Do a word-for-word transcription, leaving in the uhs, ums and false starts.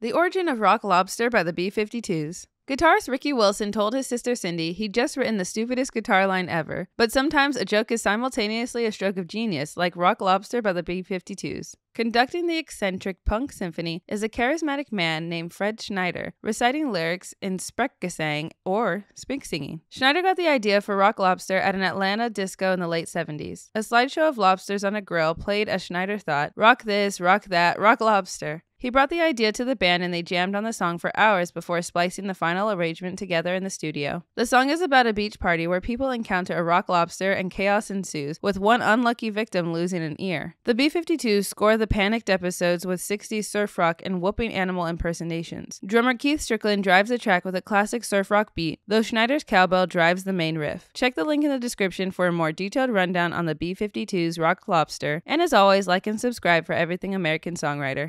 The origin of Rock Lobster by the B fifty-twos. Guitarist Ricky Wilson told his sister Cindy he'd just written the stupidest guitar line ever, but sometimes a joke is simultaneously a stroke of genius, like Rock Lobster by the B fifty-twos. Conducting the eccentric punk symphony is a charismatic man named Fred Schneider, reciting lyrics in Sprechgesang, or speak singing. Schneider got the idea for Rock Lobster at an Atlanta disco in the late seventies. A slideshow of lobsters on a grill played as Schneider thought, "Rock this, rock that, rock lobster." He brought the idea to the band and they jammed on the song for hours before splicing the final arrangement together in the studio. The song is about a beach party where people encounter a rock lobster and chaos ensues, with one unlucky victim losing an ear. The B fifty-twos score the panicked episodes with sixties surf rock and whooping animal impersonations. Drummer Keith Strickland drives the track with a classic surf rock beat, though Schneider's cowbell drives the main riff. Check the link in the description for a more detailed rundown on the B fifty-twos' Rock Lobster, and as always, like and subscribe for everything American Songwriter.